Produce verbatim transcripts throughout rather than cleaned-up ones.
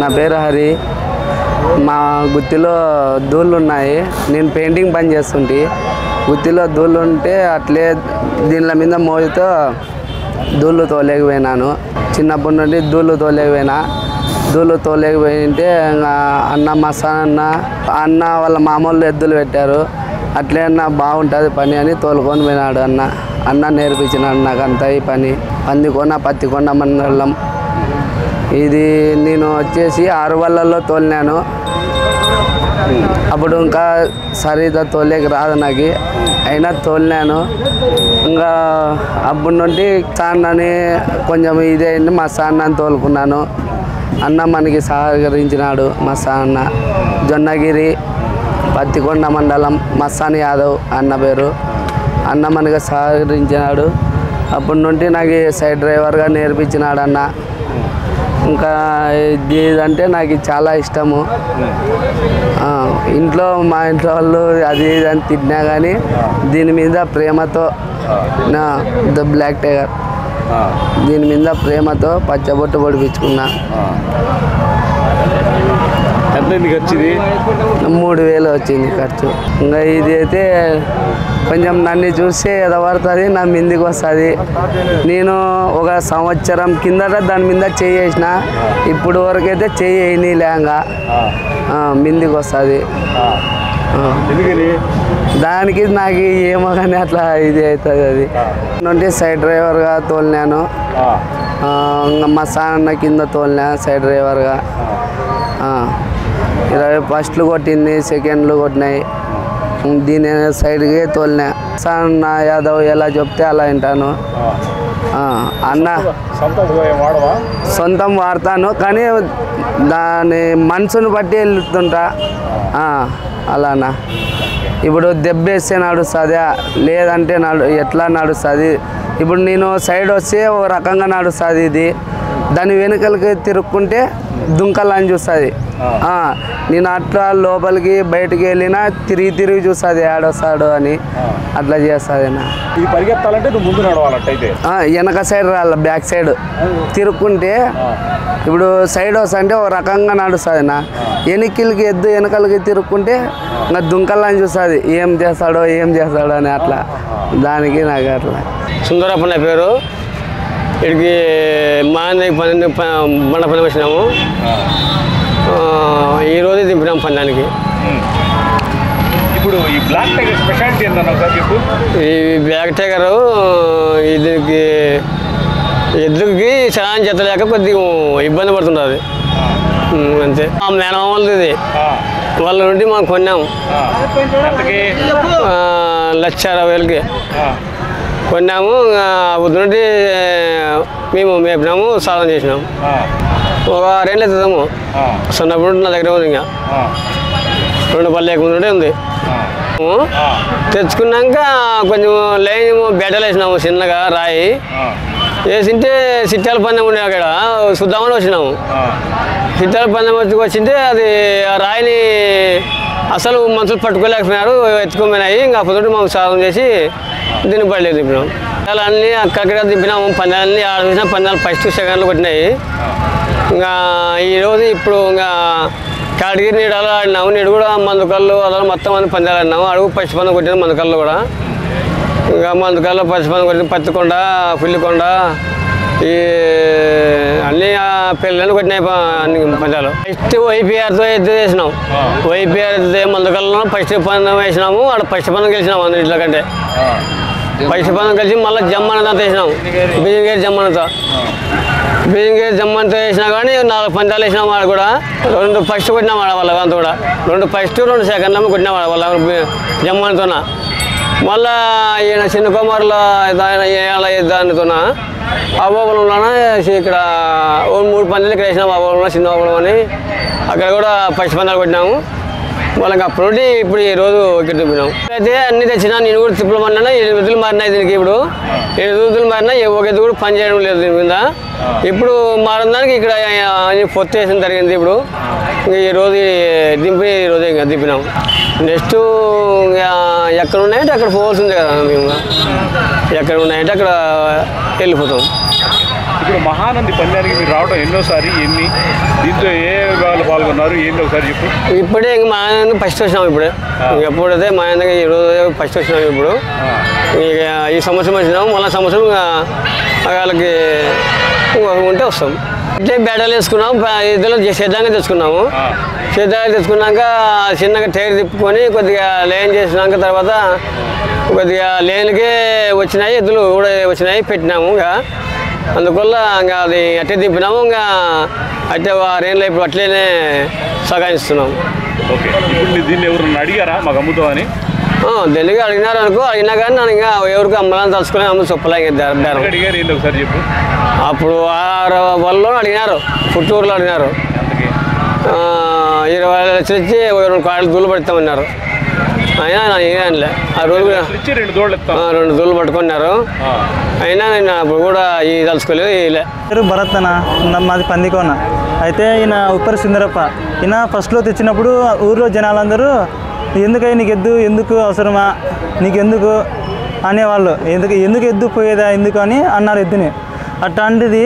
నా పేరు హరి. మా గుత్తిలో దూళ్ళు ఉన్నాయి. నేను పెయింటింగ్ పని చేస్తుంటే గుత్తిలో దూళ్ళు ఉంటే అట్లే దీనిల మీద మోజుతో దూళ్ళు తోలేకపోయినాను. చిన్నప్పటి నుండి దూళ్ళు తోలేకపోయినా దూళ్ళు తోలేకపోయింటే అన్న మసాన్న అన్న వాళ్ళ మామూలు ఎద్దులు పెట్టారు. అట్లే అన్న బాగుంటుంది పని అని తోలుకొని పోయినాడు. అన్న అన్న నేర్పించినాడు నాకు అంతా ఈ పని. పందికొండ పత్తికొండ మండలం ఇది. నేను వచ్చేసి ఆరు వలల్లో తోలినాను. అప్పుడు ఇంకా సరిగా తోలేక రాదు నాకు, అయినా తోలినాను. ఇంకా అప్పటి నుండి సాన్నని కొంచెం ఇదే అయింది. మా సాన్నని తోలుకున్నాను. అన్న మనకి సహకరించినాడు. మా సాన్న జొన్నగిరి పత్తికొండ మండలం మస్తాన్ యాదవ్ అన్న పేరు. అన్న మనకి సహకరించినాడు. అప్పటి నుండి నాకు సైడ్ డ్రైవర్గా నేర్పించినాడు అన్న. ఇంకా ఇదంటే నాకు చాలా ఇష్టము. ఇంట్లో మా ఇంట్లో వాళ్ళు అది ఇదని తిట్టినా కానీ దీని మీద ప్రేమతో నా ద బ్లాక్ టైగర్ దీని మీద ప్రేమతో పచ్చబొట్టు పొడిపించుకున్నా. వచ్చింది మూడు వేలు వచ్చింది ఖర్చు. ఇంకా ఇది అయితే కొంచెం నన్ను చూస్తే ఎదపడుతుంది, నా మీదకి వస్తుంది. నేను ఒక సంవత్సరం కిందట దాని మీద చేసిన, ఇప్పుడు వరకు అయితే చేయని లేంగా మీదకి వస్తుంది. దానికి నాకు ఏమో కానీ అట్లా ఇది అవుతుంది. అది నుండి సైడ్ డ్రైవర్గా తోలినాను. ఇంకా మా సాన్న కింద తోలినా సైడ్ డ్రైవర్గా. ఇరవై ఫస్ట్లు కొట్టింది, సెకండ్లు కొట్టినాయి. దీని సైడ్కి తోలినా సాన్న యాదవ్ ఎలా చెప్తే అలా వింటాను. అన్న సొంతం వాడతాను కానీ దాని మనసును బట్టి వెళ్తుంటా. అలానా ఇప్పుడు దెబ్బేస్తే నడుస్తుందా, లేదంటే నడు ఎట్లా నడుస్తుంది. ఇప్పుడు నేను సైడ్ వస్తే ఒక రకంగా నడుస్తుంది, ఇది దాని వెనుకలకి తిరుక్కుంటే దుంకలని చూస్తుంది. నేను అట్లా లోపలికి బయటకు వెళ్ళినా తిరిగి తిరిగి చూస్తుంది ఏడోస్తాడు అని అట్లా చేస్తుంది. వెనక సైడ్ రాళ్ళ బ్యాక్ సైడ్ తిరుక్కుంటే ఇప్పుడు సైడ్ వస్తా అంటే ఒక రకంగా నడుస్తుంది. నా వెనకలకి ఎద్దు వెనకలకి తిరుక్కుంటే నా దుంకలని చూస్తుంది, ఏం చేస్తాడో ఏం చేస్తాడో అని. అట్లా దానికి నాకు అట్లా సుందరప్ప నా పేరు. ఇక్కడికి మా అన్నకి పన్నెండు బండ పని వచ్చినాము. ఈరోజు దింపినాము పందానికి. ఇప్పుడు ఈ బ్లాక్ టైగర్ స్పెషాలిటీ ఏంటన్నా? ఈ బ్లాక్ టైగరు దీనికి ఎద్దుకి సహాయం చేతలేక కొద్దిగా ఇబ్బంది పడుతుంటుంది అంతే. మా మేనమామ వాళ్ళది ఇది, వాళ్ళ నుండి మనం కొన్నాము లక్ష అరవై వేలకి కొన్నాము. వద్దుంటే మేము మేపినాము, సాధన చేసినాము. ఒక రెండు అవుతుందాము సన్నప్పుడు నా దగ్గర ఉంది. ఇంకా రెండు పళ్ళు లేకుండా ఉంది. తెచ్చుకున్నాక కొంచెం లైన్ బెటలు వేసినాము, చిన్నగా రాయి వేసింటే సిట్టాల పందెం ఉండే అక్కడ చూద్దామని వచ్చినాము. సిట్టాల పందెం వచ్చి వచ్చింటే అది ఆ రాయిని అసలు మనుషులు పట్టుకోలేకపోయినారు, ఎత్తుకోపోయినాయి. ఇంకా పొద్దుట మాకు సాధన చేసి దీన్ని పడలేదు దింపినాము. అన్నీ అక్కడిక్కడ దింపినాము పందాలన్నీ. ఆడ చూసిన పందాలు ఫస్ట్ సెకండ్లు కొట్టినాయి. ఇంకా ఈరోజు ఇప్పుడు ఇంకా కాడిగిరి నీడు అలా ఆడినాము. నీడు కూడా మందుకళ్ళు అలా మొత్తం అన్ని పందాలు ఆడినాము. అడుగు పచ్చి పందం కొట్టిన మందుకళ్ళు కూడా. ఇంకా మందుకళ్ళు పచ్చి పందం కొట్టిన పత్తికొండ పుల్లికొండ ఈ అన్నీ పిల్లలు కొట్టినాయి అన్ని పందాలు. ఫస్ట్ వైపీఆర్తో ఎత్తు వేసినాం. వైపీఆర్తో మందుకల్లో ఫస్ట్ పందం వేసినాము. ఆడ ఫస్ట్ పందం గెలిచినాము అన్నింటిలో కంటే. ఫస్ట్ పందం కలిసి మళ్ళీ జమ్మనంతా వేసినాము. బిజింగేరు జమ్మనంతా బిజింగేరు జమ్మనంతా వేసినా కానీ నాలుగు పందాలు వేసినాము. ఆడ కూడా రెండు ఫస్ట్ కొట్టినాము. ఆడ వాళ్ళ అంతా కూడా రెండు ఫస్ట్ రెండు సెకండ్లు కొట్టినాము. ఆడ వాళ్ళ జమ్మనంతోన మళ్ళీ ఈయన చిన్న కుమారుల దానితోన అబాబులంలోనే ఇక్కడ ఓ మూడు పందాలు ఇక్కడ వేసినాము. అబాబులంలో చిన్న అబాబులం అని అక్కడ కూడా పచ్చి పందాలు కొట్టినాము. వాళ్ళకి అప్పుడు ఇప్పుడు ఈ రోజు ఇక్కడ తిప్పినాము. అయితే అన్ని తెచ్చినా నేను కూడా తిప్పలమన్నా. ఏడు ఎద్దులు మారినాయి దీనికి. ఇప్పుడు ఏడు ఎద్దులు మారినా ఒక ఎద్దు కూడా పని చేయడం లేదు దీని మీద. ఇప్పుడు మారిన దానికి ఇక్కడ పొత్తు వేసిన జరిగింది. ఇప్పుడు ఈ రోజు దింపి ఈ రోజు ఇంకా దింపినాము. నెక్స్ట్ ఎక్కడ ఉన్నాయంటే అక్కడ పోవాల్సిందే కదా. మేము ఎక్కడ ఉన్నాయంటే అక్కడ వెళ్ళిపోతాం. ఇక్కడ మహానంది పందానికి మీరు రావడం ఎన్నోసారి, ఎన్ని దీంతో ఏ విభాగాలు పాల్గొన్నారు ఏంటి ఒకసారి చెప్పు. ఇప్పుడే ఇంక మహానంది ఫస్ట్ వచ్చినాం, ఇప్పుడే ఎప్పుడైతే మహానంది ఈరోజు ఫస్ట్ వచ్చినాం. ఇప్పుడు ఈ సంవత్సరం వచ్చినాము, మళ్ళీ సంవత్సరం వాళ్ళకి ఉంటే వస్తాం. ఇట్లే బేడలు వేసుకున్నాము, ఇద్దరు సిద్ధంగా తెచ్చుకున్నాము. సిద్ధంగా తెచ్చుకున్నాక చిన్నగా టైర్ తిప్పుకొని కొద్దిగా లేన్ చేసినాక తర్వాత కొద్దిగా లేన్కే వచ్చినాయి, ఎద్దులు కూడా వచ్చినాయి పెట్టినాము. ఇంకా అందువల్ల ఇంకా అది అట్టే తిప్పినాము, ఇంకా అట్టే రేన్లో ఇప్పుడు అట్లనే సగాయిస్తున్నాము. ఓకే, ఇప్పుడు దీన్ని ఎవరన్నా అడిగారా మాకు అమ్ముతామని? ఢిల్లీగా అడిగినారు అనుకో, అయినా కానీ నన్ను ఇంకా ఎవరికి అమ్మాలని తలుచుకునే అమ్మ చొప్పలే అడిగారు. ఒకసారి చెప్పు. అప్పుడు ఆరు వాళ్ళు అడిగినారు, పుట్టూరులో అడిగినారు, ఇరవై లక్షలు ఇచ్చి రెండు కాళ్ళు దూళ్ళు పెడతామన్నారు. అయినా నేను ఆ రోజు రెండు దూళ్ళు పట్టుకున్నారు, అయినా నేను అప్పుడు కూడా ఇది తలుచుకోలేదు. ఇలా భరత్న మాది పందికోన. అయితే ఈయన ఉప్పరి సుందరప్ప, ఈయన ఫస్ట్లో తెచ్చినప్పుడు ఊర్లో జనాలందరూ ఎందుకై నీకు ఎద్దు, ఎందుకు అవసరమా నీకెందుకు అనేవాళ్ళు, ఎందుకు ఎందుకు ఎద్దు పోయేదా ఎందుకు అని అన్నారు ఎద్దుని. అట్లాంటిది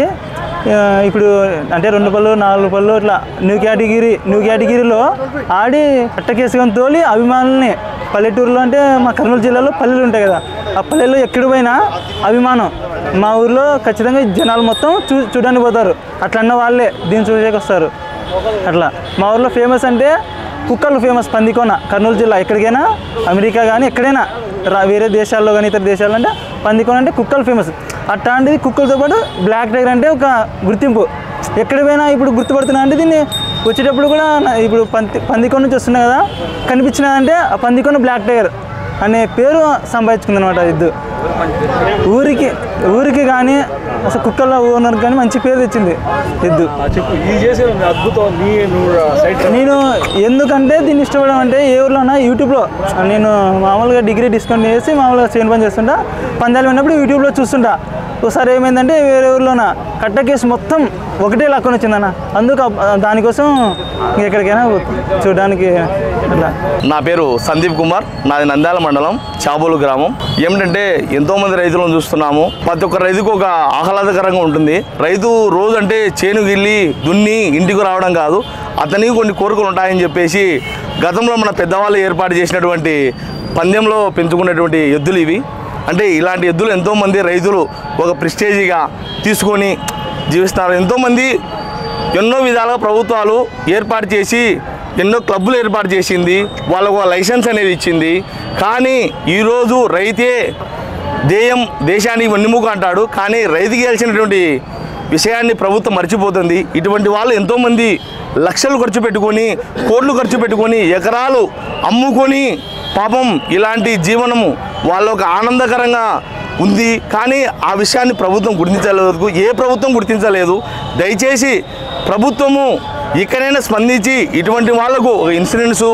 ఇప్పుడు అంటే రెండు పళ్ళు నాలుగు పళ్ళు ఇట్లా న్యూ కేటగిరీ న్యూ కేటగిరీలో ఆడి అట్టకేసుకొని తోలి అభిమానుల్ని. పల్లెటూరులో అంటే మా కర్నూలు జిల్లాలో పల్లెలు ఉంటాయి కదా, ఆ పల్లెల్లో ఎక్కడి పోయినా అభిమానం. మా ఊర్లో ఖచ్చితంగా జనాలు మొత్తం చూ చూడడానికి పోతారు, అట్లన్న వాళ్ళే దీన్ని చూసేకి వస్తారు. అట్లా మా ఊర్లో ఫేమస్ అంటే కుక్కలు ఫేమస్ పందికోన. కర్నూలు జిల్లా ఎక్కడికైనా, అమెరికా కానీ ఎక్కడైనా, వేరే దేశాల్లో కానీ ఇతర దేశాల్లో అంటే పందికోన అంటే కుక్కలు ఫేమస్. అట్లాంటిది కుక్కలతో పాటు బ్లాక్ టైగర్ అంటే ఒక గుర్తింపు. ఎక్కడికి పోయినా ఇప్పుడు గుర్తుపడుతున్నా అంటే దీన్ని వచ్చేటప్పుడు కూడా ఇప్పుడు పంది పందికోన నుంచి వస్తున్నా కదా, కనిపించినదంటే ఆ పందికోన బ్లాక్ టైగర్ అనే పేరు సంపాదించుకుందనమాట ఇద్దు. ఊరికి ఊరికి కానీ అసలు కుక్కల్లో ఓనర్ కానీ మంచి పేరు తెచ్చింది ఇద్దు. నేను ఎందుకంటే దీన్ని ఇష్టపడడం అంటే ఏ ఊర్లోనా యూట్యూబ్లో నేను మామూలుగా డిగ్రీ డిస్కౌంట్ చేసి మామూలుగా చేను పని చేస్తుంటా, పందాలు ఉన్నప్పుడు యూట్యూబ్లో చూస్తుంటా. ఒకసారి ఏమైందంటే వేరే ఊర్లోనా కట్ట కేసు మొత్తం ఒకటే లక్కన వచ్చిందన్న, అందుకు దానికోసం ఎక్కడికైనా చూడడానికి. నా పేరు సందీప్ కుమార్, నాది నంద్యాల మండలం చాబోలు గ్రామం. ఏమిటంటే ఎంతోమంది రైతులను చూస్తున్నాము, ప్రతి ఒక్క రైతుకు ఒక ఆహ్లాదకరంగా ఉంటుంది. రైతు రోజు అంటే చేను గిల్లి దున్ని ఇంటికి రావడం కాదు, అతనికి కొన్ని కోరికలు ఉంటాయని చెప్పేసి గతంలో మన పెద్దవాళ్ళు ఏర్పాటు చేసినటువంటి పందెంలో పెంచుకునేటువంటి ఎద్దులు ఇవి. అంటే ఇలాంటి ఎద్దులు ఎంతోమంది రైతులు ఒక ప్రిస్టేజీగా తీసుకొని జీవిస్తున్నారు. ఎంతోమంది ఎన్నో విధాలుగా ప్రభుత్వాలు ఏర్పాటు చేసి ఎన్నో క్లబ్బులు ఏర్పాటు చేసింది, వాళ్ళకు లైసెన్స్ అనేది ఇచ్చింది. కానీ ఈరోజు రైతే ధ్యేయం, దేశానికి వెన్నెముక అంటాడు. కానీ రైతుకి ఇవ్వాల్సినటువంటి విషయాన్ని ప్రభుత్వం మర్చిపోతుంది. ఇటువంటి వాళ్ళు ఎంతోమంది లక్షలు ఖర్చు పెట్టుకొని, కోట్లు ఖర్చు పెట్టుకొని, ఎకరాలు అమ్ముకొని పాపం ఇలాంటి జీవనము వాళ్ళకు ఆనందకరంగా ఉంది. కానీ ఆ విషయాన్ని ప్రభుత్వం గుర్తించలేదు, ఏ ప్రభుత్వం గుర్తించలేదు. దయచేసి ప్రభుత్వము ఇకనైనా స్పందించి ఇటువంటి వాళ్ళకు ఒక ఇన్సూరెన్సు,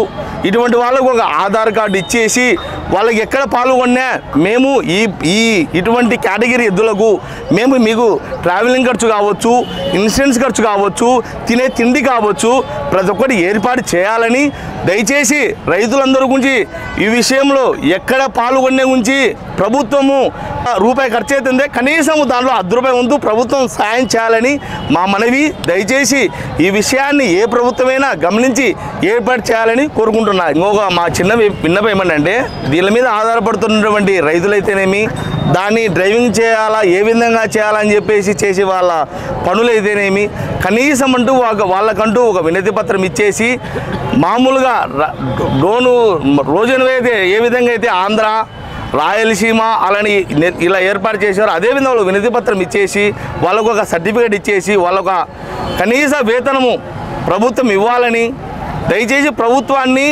ఇటువంటి వాళ్ళకు ఒక ఆధార్ కార్డు ఇచ్చేసి వాళ్ళకి ఎక్కడ పాల్గొన్నా మేము ఈ ఈ ఇటువంటి కేటగిరీ ఎద్దులకు మేము మీకు ట్రావెలింగ్ ఖర్చు కావచ్చు, ఇన్సూరెన్స్ ఖర్చు కావచ్చు, తినే తిండి కావచ్చు, ప్రతి ఒక్కటి ఏర్పాటు చేయాలని దయచేసి రైతులందరి గురించి ఈ విషయంలో ఎక్కడ పాల్గొనే గురించి ప్రభుత్వము రూపాయి ఖర్చు అవుతుందే కనీసం దానిలో అర్ధ రూపాయి వంతు ప్రభుత్వం సాయం చేయాలని మా మనవి. దయచేసి ఈ విషయాన్ని ఏ ప్రభుత్వమైనా గమనించి ఏర్పాటు చేయాలని కోరుకుంటున్నా. ఇంకొక మా చిన్న విన్నపం ఏమంటే, దీని మీద ఆధారపడుతున్నటువంటి రైతులైతేనేమి, దాన్ని డ్రైవింగ్ చేయాలా ఏ విధంగా చేయాలని చెప్పేసి చేసి వాళ్ళ పనులైతేనేమి, కనీసం అంటూ వాళ్ళకంటూ ఒక వినతి పత్రం ఇచ్చేసి మామూలుగా లోను రోజునైతే ఏ విధంగా అయితే ఆంధ్ర, రాయలసీమ అలాని ఇలా ఏర్పాటు చేశారు, అదేవిధంగా వాళ్ళు వినతి పత్రం ఇచ్చేసి వాళ్ళకు ఒక సర్టిఫికేట్ ఇచ్చేసి వాళ్ళొక కనీస వేతనము ప్రభుత్వం ఇవ్వాలని దయచేసి ప్రభుత్వాన్ని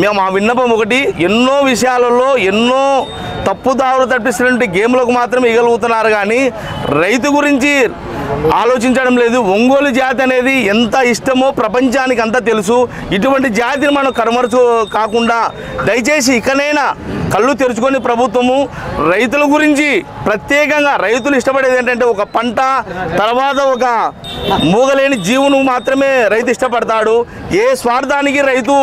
మేము ఆ విన్నపం ఒకటి. ఎన్నో విషయాలలో ఎన్నో తప్పుదారు తప్పిస్తున్నటువంటి గేమ్లకు మాత్రమే ఇగలుగుతున్నారు, కానీ రైతు గురించి ఆలోచించడం లేదు. ఒంగోలు జాతి అనేది ఎంత ఇష్టమో ప్రపంచానికి అంతా తెలుసు. ఇటువంటి జాతిని మనం కనుమరుచు కాకుండా దయచేసి ఇకనైనా కళ్ళు తెరుచుకొని ప్రభుత్వము రైతుల గురించి ప్రత్యేకంగా రైతులు ఇష్టపడేది ఏంటంటే ఒక పంట తర్వాత ఒక మూగలేని జీవును మాత్రమే రైతు ఇష్టపడతాడు. ఏ స్వార్థానికి రైతు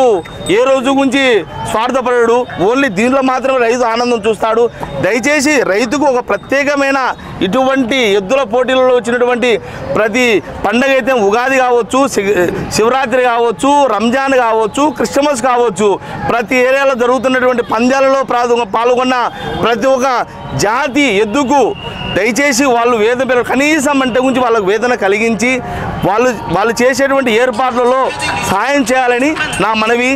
ఏ రోజు గురించి స్వార్థపడడు, ఓన్లీ దీనిలో మాత్రమే రైతు ఆనందం చూస్తాడు. దయచేసి రైతుకు ఒక ప్రత్యేకమైన ఇటువంటి ఎద్దుల పోటీలలో వచ్చినటువంటి ప్రతి పండగ అయితే ఉగాది కావచ్చు, శివరాత్రి కావచ్చు, రంజాన్ కావచ్చు, క్రిస్మస్ కావచ్చు, ప్రతి ఏరియాలో జరుగుతున్నటువంటి పంద్యాలలో పాల్గొన్న ప్రతి ఒక్క జాతి ఎద్దుకు దయచేసి వాళ్ళు వేదన కనీసం అంటే గురించి వాళ్ళకు వేదన కలిగించి వాళ్ళు వాళ్ళు చేసేటువంటి ఏర్పాట్లలో సహాయం చేయాలని నా మనవి.